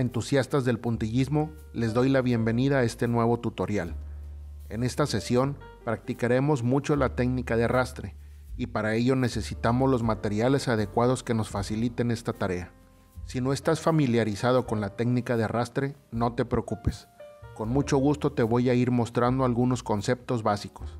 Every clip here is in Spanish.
Entusiastas del puntillismo, les doy la bienvenida a este nuevo tutorial. En esta sesión practicaremos mucho la técnica de arrastre y para ello necesitamos los materiales adecuados que nos faciliten esta tarea. Si no estás familiarizado con la técnica de arrastre, no te preocupes. Con mucho gusto te voy a ir mostrando algunos conceptos básicos.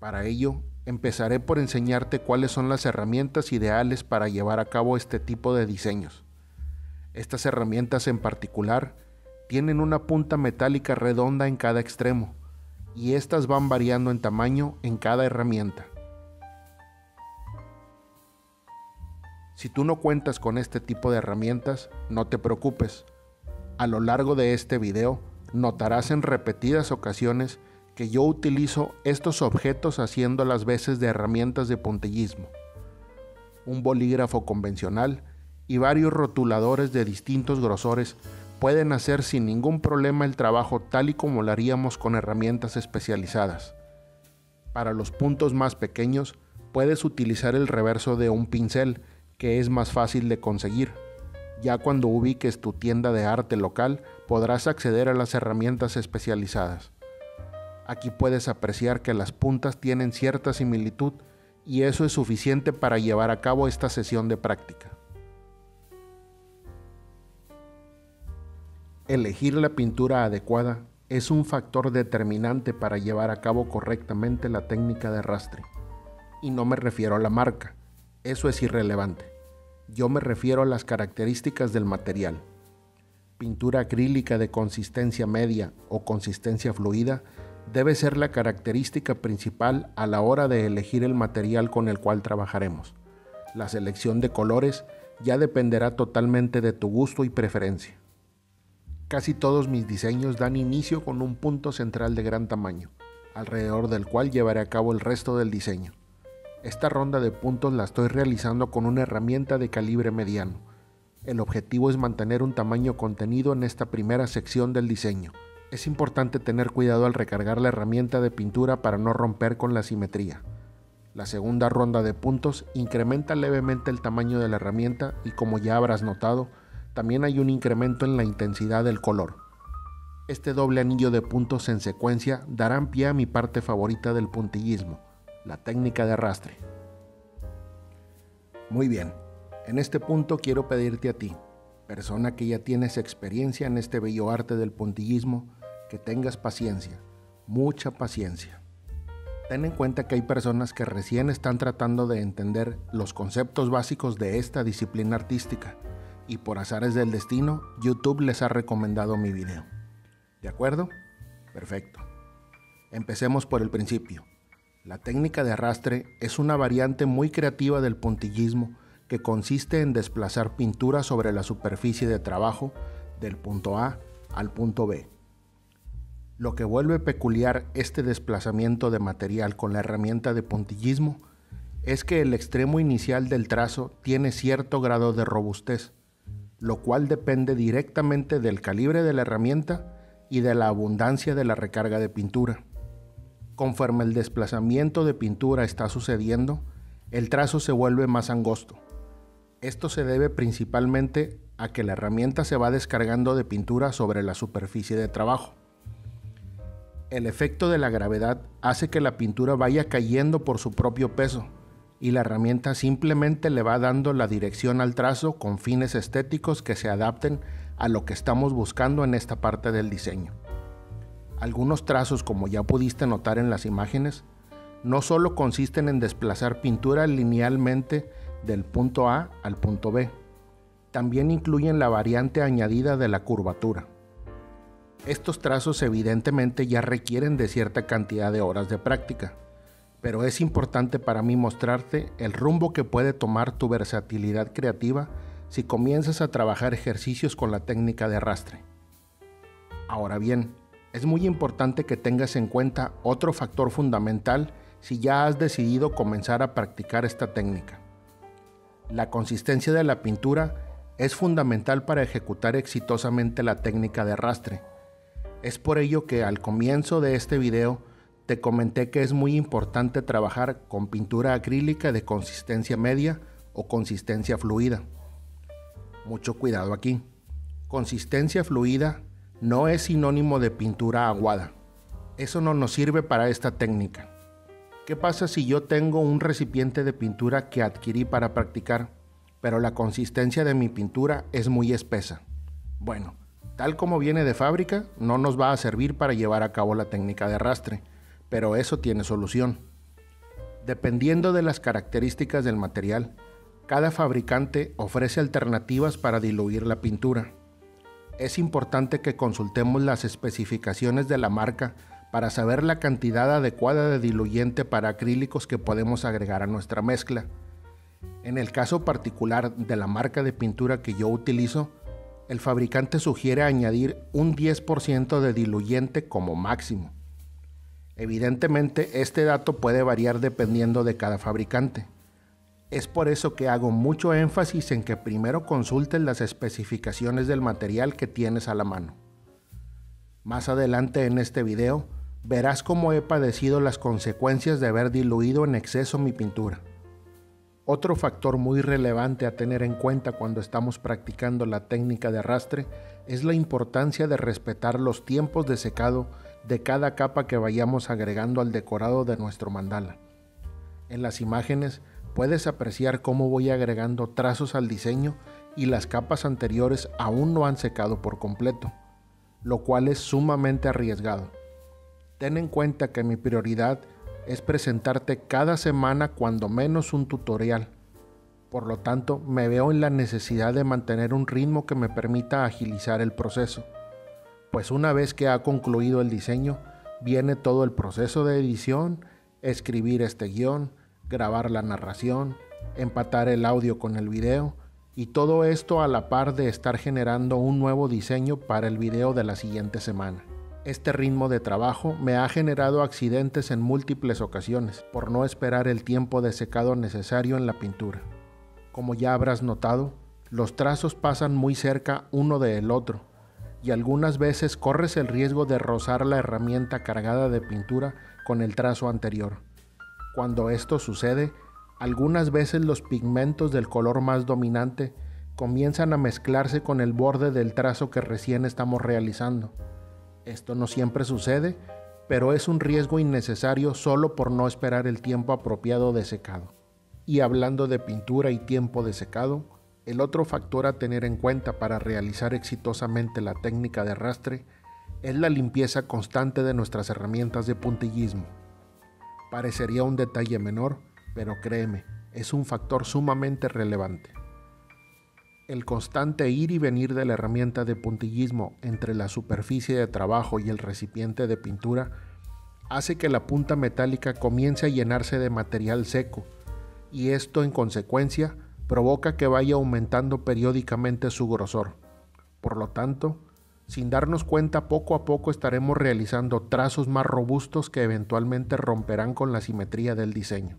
Para ello, empezaré por enseñarte cuáles son las herramientas ideales para llevar a cabo este tipo de diseños. Estas herramientas en particular tienen una punta metálica redonda en cada extremo y estas van variando en tamaño en cada herramienta. Si tú no cuentas con este tipo de herramientas, no te preocupes. A lo largo de este video notarás en repetidas ocasiones que yo utilizo estos objetos haciendo las veces de herramientas de puntillismo, un bolígrafo convencional y varios rotuladores de distintos grosores pueden hacer sin ningún problema el trabajo tal y como lo haríamos con herramientas especializadas. Para los puntos más pequeños puedes utilizar el reverso de un pincel, que es más fácil de conseguir. Ya cuando ubiques tu tienda de arte local podrás acceder a las herramientas especializadas. Aquí puedes apreciar que las puntas tienen cierta similitud y eso es suficiente para llevar a cabo esta sesión de práctica. Elegir la pintura adecuada es un factor determinante para llevar a cabo correctamente la técnica de arrastre. Y no me refiero a la marca, eso es irrelevante. Yo me refiero a las características del material. Pintura acrílica de consistencia media o consistencia fluida debe ser la característica principal a la hora de elegir el material con el cual trabajaremos. La selección de colores ya dependerá totalmente de tu gusto y preferencia. Casi todos mis diseños dan inicio con un punto central de gran tamaño, alrededor del cual llevaré a cabo el resto del diseño. Esta ronda de puntos la estoy realizando con una herramienta de calibre mediano. El objetivo es mantener un tamaño contenido en esta primera sección del diseño. Es importante tener cuidado al recargar la herramienta de pintura para no romper con la simetría. La segunda ronda de puntos incrementa levemente el tamaño de la herramienta y, como ya habrás notado, también hay un incremento en la intensidad del color. Este doble anillo de puntos en secuencia darán pie a mi parte favorita del puntillismo, la técnica de arrastre. Muy bien, en este punto quiero pedirte a ti, persona que ya tienes experiencia en este bello arte del puntillismo, que tengas paciencia, mucha paciencia. Ten en cuenta que hay personas que recién están tratando de entender los conceptos básicos de esta disciplina artística, y por azares del destino, YouTube les ha recomendado mi video. ¿De acuerdo? Perfecto. Empecemos por el principio. La técnica de arrastre es una variante muy creativa del puntillismo que consiste en desplazar pintura sobre la superficie de trabajo del punto A al punto B. Lo que vuelve peculiar este desplazamiento de material con la herramienta de puntillismo es que el extremo inicial del trazo tiene cierto grado de robustez, lo cual depende directamente del calibre de la herramienta y de la abundancia de la recarga de pintura. Conforme el desplazamiento de pintura está sucediendo, el trazo se vuelve más angosto. Esto se debe principalmente a que la herramienta se va descargando de pintura sobre la superficie de trabajo. El efecto de la gravedad hace que la pintura vaya cayendo por su propio peso, y la herramienta simplemente le va dando la dirección al trazo con fines estéticos que se adapten a lo que estamos buscando en esta parte del diseño. Algunos trazos, como ya pudiste notar en las imágenes, no solo consisten en desplazar pintura linealmente del punto A al punto B, también incluyen la variante añadida de la curvatura. Estos trazos evidentemente ya requieren de cierta cantidad de horas de práctica, pero es importante para mí mostrarte el rumbo que puede tomar tu versatilidad creativa si comienzas a trabajar ejercicios con la técnica de arrastre. Ahora bien, es muy importante que tengas en cuenta otro factor fundamental si ya has decidido comenzar a practicar esta técnica. La consistencia de la pintura es fundamental para ejecutar exitosamente la técnica de arrastre. Es por ello que al comienzo de este video te comenté que es muy importante trabajar con pintura acrílica de consistencia media o consistencia fluida. Mucho cuidado aquí. Consistencia fluida no es sinónimo de pintura aguada. Eso no nos sirve para esta técnica. ¿Qué pasa si yo tengo un recipiente de pintura que adquirí para practicar, pero la consistencia de mi pintura es muy espesa? Bueno, tal como viene de fábrica, no nos va a servir para llevar a cabo la técnica de arrastre, pero eso tiene solución. Dependiendo de las características del material, cada fabricante ofrece alternativas para diluir la pintura. Es importante que consultemos las especificaciones de la marca para saber la cantidad adecuada de diluyente para acrílicos que podemos agregar a nuestra mezcla. En el caso particular de la marca de pintura que yo utilizo, el fabricante sugiere añadir un 10% de diluyente como máximo. Evidentemente, este dato puede variar dependiendo de cada fabricante. Es por eso que hago mucho énfasis en que primero consultes las especificaciones del material que tienes a la mano. Más adelante en este video, verás cómo he padecido las consecuencias de haber diluido en exceso mi pintura. Otro factor muy relevante a tener en cuenta cuando estamos practicando la técnica de arrastre es la importancia de respetar los tiempos de secado de cada capa que vayamos agregando al decorado de nuestro mandala. En las imágenes puedes apreciar cómo voy agregando trazos al diseño y las capas anteriores aún no han secado por completo, lo cual es sumamente arriesgado. Ten en cuenta que mi prioridad es presentarte cada semana cuando menos un tutorial. Por lo tanto, me veo en la necesidad de mantener un ritmo que me permita agilizar el proceso, pues una vez que ha concluido el diseño, viene todo el proceso de edición, escribir este guión, grabar la narración, empatar el audio con el video, y todo esto a la par de estar generando un nuevo diseño para el video de la siguiente semana. Este ritmo de trabajo me ha generado accidentes en múltiples ocasiones por no esperar el tiempo de secado necesario en la pintura. Como ya habrás notado, los trazos pasan muy cerca uno del otro y algunas veces corres el riesgo de rozar la herramienta cargada de pintura con el trazo anterior. Cuando esto sucede, algunas veces los pigmentos del color más dominante comienzan a mezclarse con el borde del trazo que recién estamos realizando. Esto no siempre sucede, pero es un riesgo innecesario solo por no esperar el tiempo apropiado de secado. Y hablando de pintura y tiempo de secado, el otro factor a tener en cuenta para realizar exitosamente la técnica de arrastre es la limpieza constante de nuestras herramientas de puntillismo. Parecería un detalle menor, pero créeme, es un factor sumamente relevante. El constante ir y venir de la herramienta de puntillismo entre la superficie de trabajo y el recipiente de pintura hace que la punta metálica comience a llenarse de material seco, y esto en consecuencia provoca que vaya aumentando periódicamente su grosor. Por lo tanto, sin darnos cuenta, poco a poco estaremos realizando trazos más robustos que eventualmente romperán con la simetría del diseño.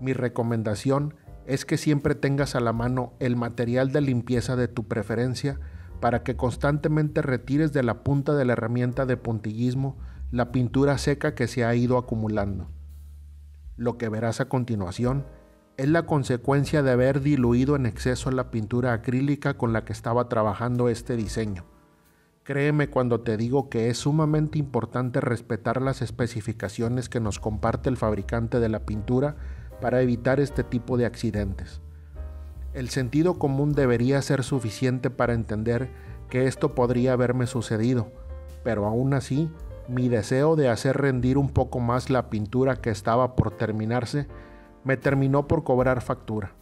Mi recomendación es que siempre tengas a la mano el material de limpieza de tu preferencia para que constantemente retires de la punta de la herramienta de puntillismo la pintura seca que se ha ido acumulando. Lo que verás a continuación es la consecuencia de haber diluido en exceso la pintura acrílica con la que estaba trabajando este diseño. Créeme cuando te digo que es sumamente importante respetar las especificaciones que nos comparte el fabricante de la pintura para evitar este tipo de accidentes. El sentido común debería ser suficiente para entender que esto podría haberme sucedido, pero aún así, mi deseo de hacer rendir un poco más la pintura que estaba por terminarse me terminó por cobrar factura.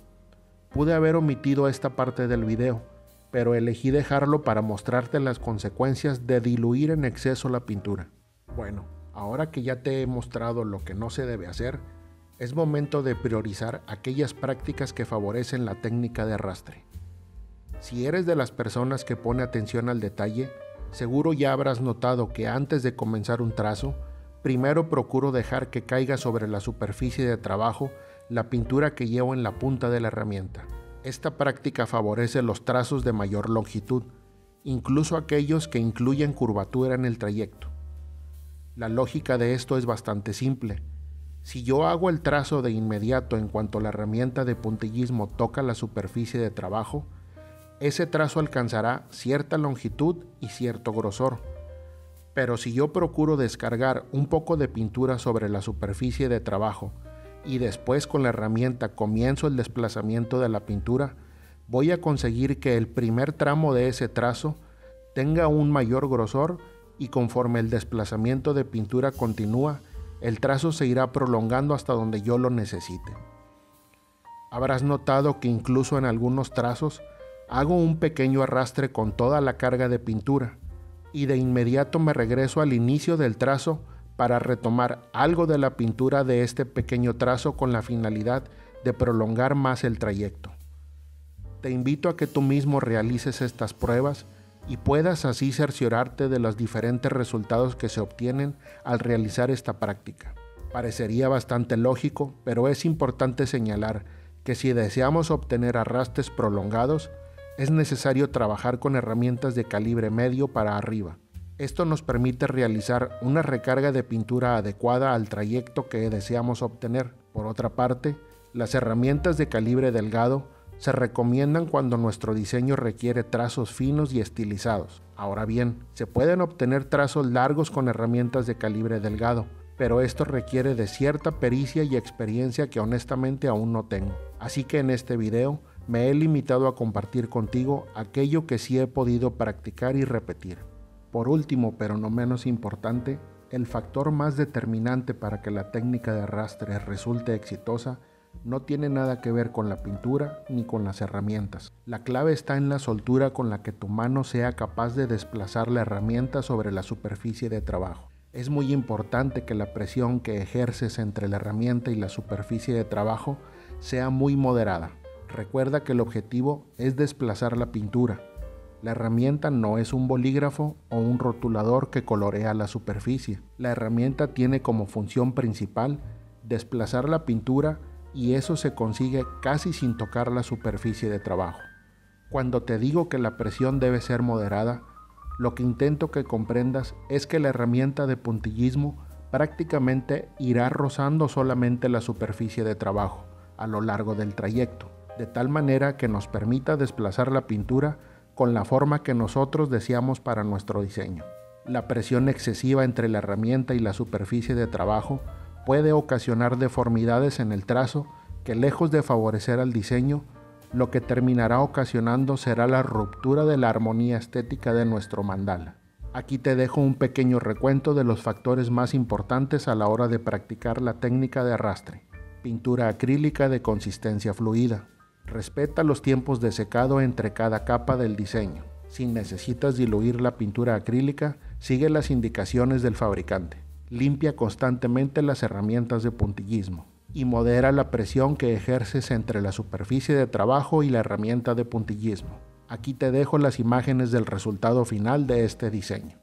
Pude haber omitido esta parte del video, pero elegí dejarlo para mostrarte las consecuencias de diluir en exceso la pintura. Bueno, ahora que ya te he mostrado lo que no se debe hacer, es momento de priorizar aquellas prácticas que favorecen la técnica de arrastre. Si eres de las personas que pone atención al detalle, seguro ya habrás notado que antes de comenzar un trazo, primero procuro dejar que caiga sobre la superficie de trabajo la pintura que llevo en la punta de la herramienta. Esta práctica favorece los trazos de mayor longitud, incluso aquellos que incluyen curvatura en el trayecto. La lógica de esto es bastante simple. Si yo hago el trazo de inmediato en cuanto la herramienta de puntillismo toca la superficie de trabajo, ese trazo alcanzará cierta longitud y cierto grosor. Pero si yo procuro descargar un poco de pintura sobre la superficie de trabajo y después con la herramienta comienzo el desplazamiento de la pintura, voy a conseguir que el primer tramo de ese trazo tenga un mayor grosor y conforme el desplazamiento de pintura continúa, el trazo se irá prolongando hasta donde yo lo necesite. Habrás notado que incluso en algunos trazos hago un pequeño arrastre con toda la carga de pintura y de inmediato me regreso al inicio del trazo para retomar algo de la pintura de este pequeño trazo con la finalidad de prolongar más el trayecto. Te invito a que tú mismo realices estas pruebas y puedas así cerciorarte de los diferentes resultados que se obtienen al realizar esta práctica. Parecería bastante lógico, pero es importante señalar que si deseamos obtener arrastres prolongados, es necesario trabajar con herramientas de calibre medio para arriba. Esto nos permite realizar una recarga de pintura adecuada al trayecto que deseamos obtener. Por otra parte, las herramientas de calibre delgado se recomiendan cuando nuestro diseño requiere trazos finos y estilizados. Ahora bien, se pueden obtener trazos largos con herramientas de calibre delgado, pero esto requiere de cierta pericia y experiencia que honestamente aún no tengo. Así que en este video me he limitado a compartir contigo aquello que sí he podido practicar y repetir. Por último, pero no menos importante, el factor más determinante para que la técnica de arrastre resulte exitosa no tiene nada que ver con la pintura ni con las herramientas. La clave está en la soltura con la que tu mano sea capaz de desplazar la herramienta sobre la superficie de trabajo. Es muy importante que la presión que ejerces entre la herramienta y la superficie de trabajo sea muy moderada. Recuerda que el objetivo es desplazar la pintura. La herramienta no es un bolígrafo o un rotulador que colorea la superficie. La herramienta tiene como función principal desplazar la pintura y eso se consigue casi sin tocar la superficie de trabajo. Cuando te digo que la presión debe ser moderada, lo que intento que comprendas es que la herramienta de puntillismo prácticamente irá rozando solamente la superficie de trabajo a lo largo del trayecto, de tal manera que nos permita desplazar la pintura con la forma que nosotros deseamos para nuestro diseño. La presión excesiva entre la herramienta y la superficie de trabajo puede ocasionar deformidades en el trazo que, lejos de favorecer al diseño, lo que terminará ocasionando será la ruptura de la armonía estética de nuestro mandala. Aquí te dejo un pequeño recuento de los factores más importantes a la hora de practicar la técnica de arrastre. Pintura acrílica de consistencia fluida. Respeta los tiempos de secado entre cada capa del diseño. Si necesitas diluir la pintura acrílica, sigue las indicaciones del fabricante. Limpia constantemente las herramientas de puntillismo y modera la presión que ejerces entre la superficie de trabajo y la herramienta de puntillismo. Aquí te dejo las imágenes del resultado final de este diseño.